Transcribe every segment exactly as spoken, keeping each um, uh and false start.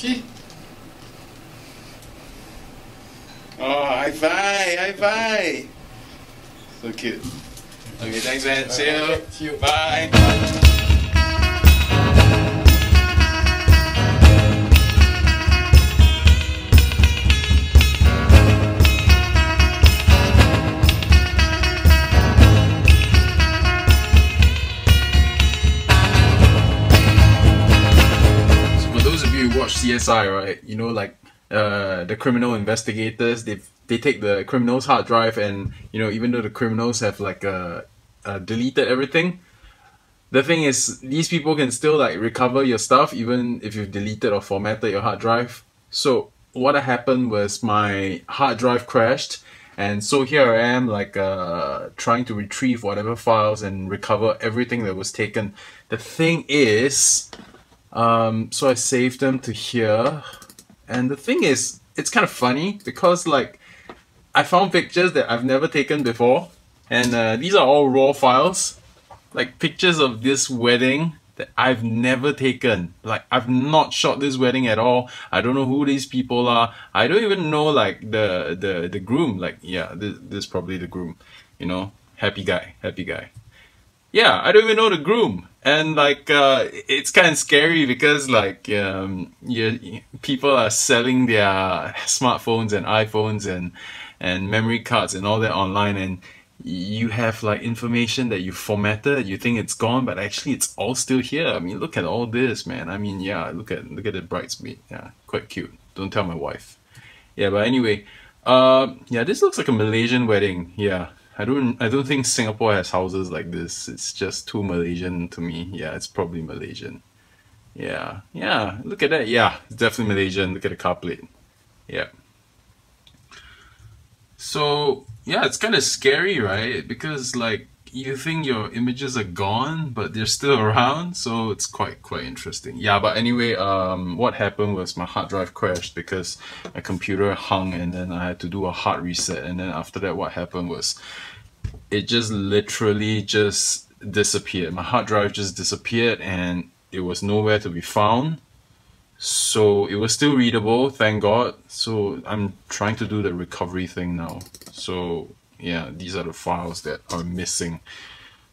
Sì. Oh, high five, high five. So cute. Okay, thanks, man. See you. See you. Bye. So for those of you who watch C S I, right, you know, like, Uh, the criminal investigators, they they take the criminal's hard drive, and you know, even though the criminals have like uh, uh, deleted everything, the thing is, these people can still like recover your stuff even if you've deleted or formatted your hard drive. So what happened was my hard drive crashed, and so here I am like uh, trying to retrieve whatever files and recover everything that was taken. The thing is, um, so I saved them to here. And the thing is, it's kind of funny because like I found pictures that I've never taken before, and uh, these are all raw files, like pictures of this wedding that I've never taken. Like I've not shot this wedding at all. I don't know who these people are. I don't even know like the the the groom. Like yeah, this this is probably the groom. You know, happy guy, happy guy. Yeah, I don't even know the groom. And like uh, it's kind of scary because like um, you, people are selling their smartphones and iPhones and and memory cards and all that online, and you have like information that you formatted, you think it's gone, but actually it's all still here. I mean, look at all this, man. I mean, yeah, look at look at the bridesmaid. Yeah, quite cute. Don't tell my wife. Yeah, but anyway, uh, yeah, this looks like a Malaysian wedding. Yeah. I don't I don't think Singapore has houses like this. It's just too Malaysian to me. Yeah, it's probably Malaysian. Yeah. Yeah, look at that. Yeah, it's definitely Malaysian. Look at the car plate. Yeah. So, yeah, it's kind of scary, right? Because like you think your images are gone, but they're still around. So, it's quite quite interesting. Yeah, but anyway, um what happened was my hard drive crashed because my computer hung, and then I had to do a hard reset, and then after that what happened was it just literally just disappeared. My hard drive just disappeared, and it was nowhere to be found. So it was still readable, thank God. So I'm trying to do the recovery thing now. So yeah, these are the files that are missing.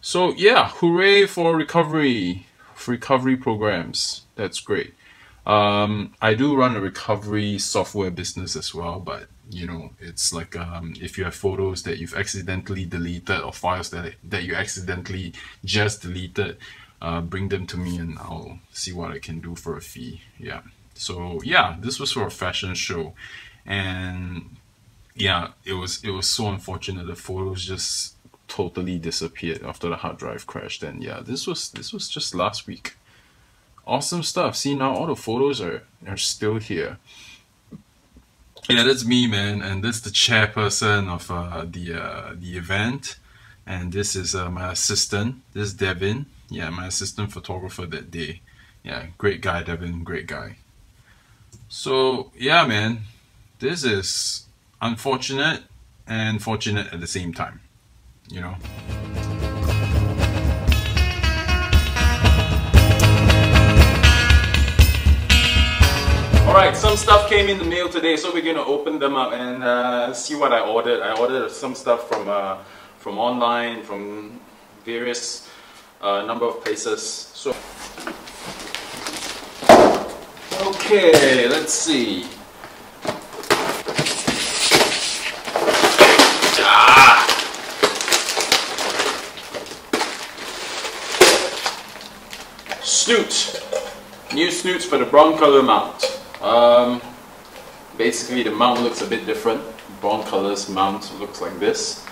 So yeah, hooray for recovery, for recovery programs. That's great. Um, I do run a recovery software business as well, but you know, it's like um, if you have photos that you've accidentally deleted or files that that you accidentally just deleted, uh, bring them to me and I'll see what I can do for a fee. Yeah. So yeah, this was for a fashion show, and yeah, it was it was so unfortunate. The photos just totally disappeared after the hard drive crashed. And yeah, this was this was just last week. Awesome stuff. See, now all the photos are are still here. Yeah, that's me, man, and that's the chairperson of uh, the uh, the event, and this is uh, my assistant. This is Devin. Yeah, my assistant photographer that day. Yeah, great guy, Devin. Great guy. So yeah, man, this is unfortunate and fortunate at the same time, you know. Alright, some stuff came in the mail today, so we're going to open them up and uh, see what I ordered. I ordered some stuff from uh, from online, from various uh, number of places. So, okay, let's see. Ah! Snoot! New snoots for the Broncolor mount. Um, basically the mount looks a bit different. Broncolor's mount looks like this,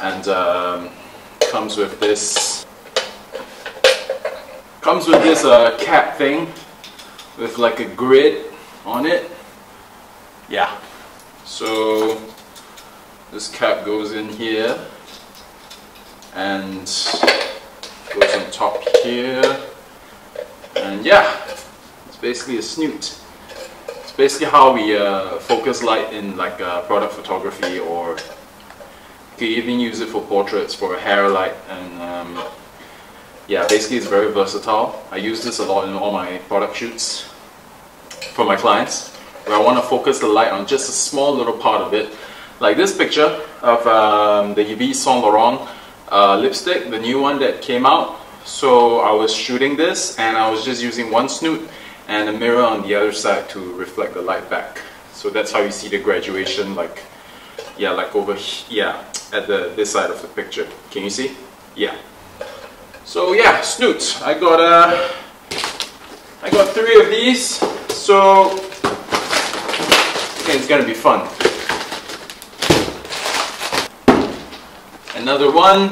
and um, comes with this comes with this uh, cap thing with like a grid on it. Yeah, so this cap goes in here and goes on top here, and yeah, it's basically a snoot. Basically how we uh, focus light in like uh, product photography, or you could even use it for portraits, for a hair light, and um, yeah, basically it's very versatile. I use this a lot in all my product shoots. for my clients, where I want to focus the light on just a small little part of it. Like this picture of um, the Yves Saint Laurent uh, lipstick, the new one that came out. So I was shooting this and I was just using one snoot and a mirror on the other side to reflect the light back. So that's how you see the graduation, like, yeah, like over yeah, at the this side of the picture. Can you see? Yeah. So yeah, snoots. I got uh, I got three of these. So okay, it's gonna be fun. Another one.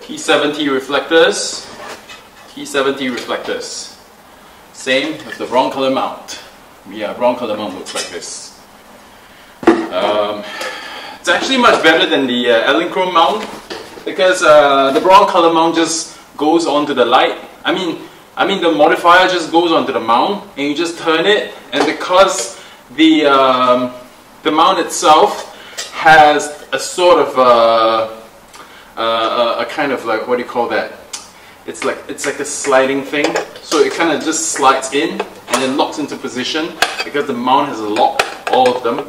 T seventy reflectors. T seventy reflectors. Same with the Broncolor mount. Yeah, Broncolor mount looks like this. Um, it's actually much better than the uh, Elinchrom mount, because uh, the Broncolor mount just goes onto the light. I mean, I mean the modifier just goes onto the mount, and you just turn it. And because the um, the mount itself has a sort of uh, uh, a kind of like, what do you call that? It's like, it's like a sliding thing, so it kind of just slides in and then locks into position, because the mount has a lock, all of them.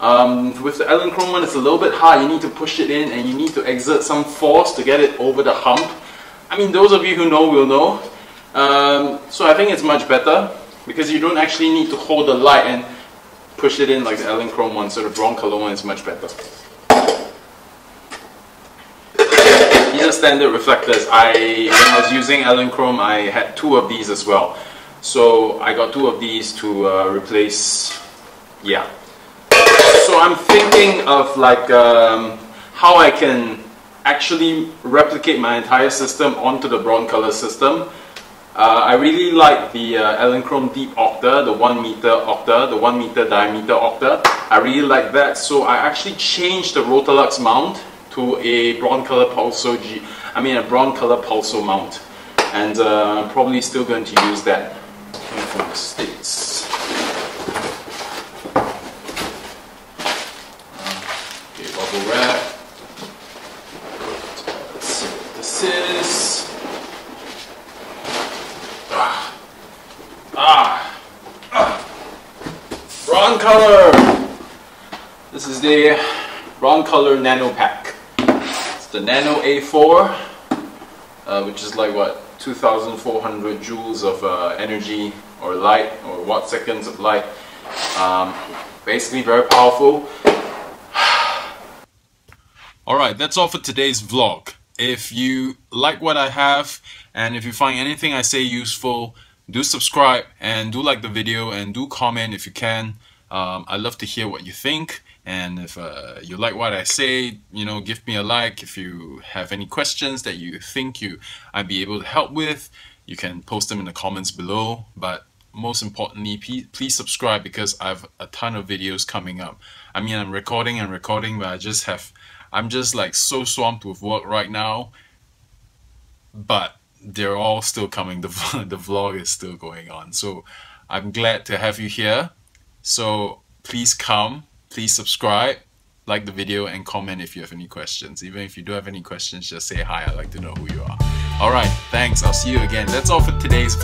Um, with the Elinchrom one, it's a little bit hard. You need to push it in and you need to exert some force to get it over the hump. I mean, those of you who know will know. Um, so I think it's much better, because you don't actually need to hold the light and push it in like the Elinchrom one, so the Broncolor one is much better. Standard reflectors. I when I was using Elinchrom, I had two of these as well, so I got two of these to uh, replace. Yeah, so I'm thinking of like um, how I can actually replicate my entire system onto the Broncolor system. uh, I really like the uh, Elinchrom deep octa, the one meter octa, the one meter diameter octa. I really like that, so I actually changed the Rotolux mount to a Broncolor Pulso G, I mean a Broncolor Pulso mount, and uh, I'm probably still going to use that. Came from the States. Okay, bubble wrap. Let's see what this is. Ah, ah, ah. Broncolor. This is the Broncolor Nano Pack. The Nano A four, uh, which is like what, two thousand four hundred joules of uh, energy or light, or watt seconds of light. Um, basically very powerful. Alright, that's all for today's vlog. If you like what I have, and if you find anything I say useful, do subscribe and do like the video and do comment if you can. Um, I'd love to hear what you think, and if uh, you like what I say, you know, give me a like. If you have any questions that you think you I'd be able to help with, you can post them in the comments below. But most importantly, please subscribe, because I have a ton of videos coming up. I mean, I'm recording and recording, but I just have, I'm just like so swamped with work right now. But they're all still coming. The, the vlog is still going on. So I'm glad to have you here. So please come, please subscribe, like the video, and comment if you have any questions. Even if you do have any questions, just say hi, I'd like to know who you are. Alright, thanks, I'll see you again. That's all for today's